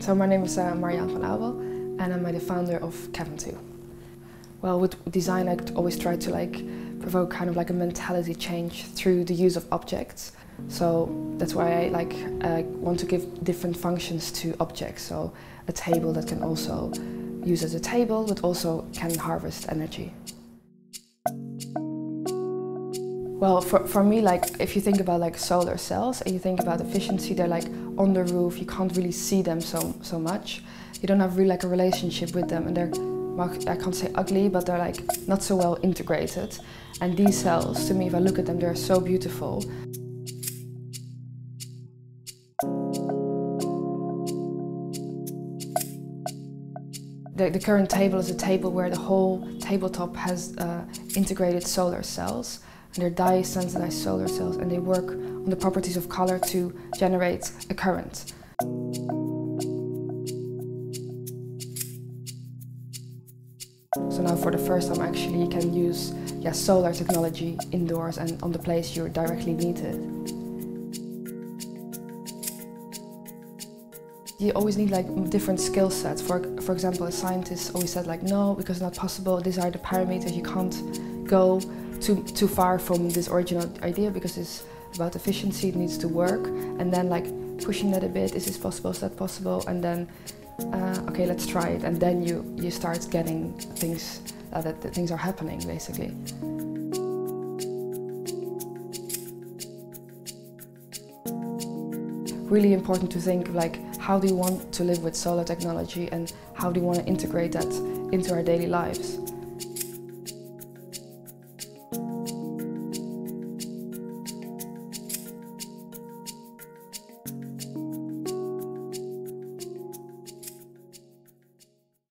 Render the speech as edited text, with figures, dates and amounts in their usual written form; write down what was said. So my name is Marjan van Aubel and I'm the founder of Caventou. Well, with design I always try to provoke kind of a mentality change through the use of objects. So that's why I want to give different functions to objects. So a table that can also use as a table but also can harvest energy. Well, for me, if you think about solar cells and you think about efficiency, they're on the roof, you can't really see them so much. You don't have really a relationship with them, and they're, I can't say ugly, but they're not so well integrated. And these cells, to me, if I look at them, they're so beautiful. The current table is a table where the whole tabletop has integrated solar cells. And they're dye-sensitized solar cells, and they work on the properties of color to generate a current. So now for the first time actually you can use solar technology indoors and on the place you're directly needed. You always need different skill sets. For example, a scientist always said no, because it's not possible, these are the parameters, you can't go too far from this original idea because it's about efficiency, it needs to work, and then pushing that a bit, is this possible, is that possible, and then okay, let's try it, and then you start getting things that things are happening basically. Really important to think of how do you want to live with solar technology and how do you want to integrate that into our daily lives.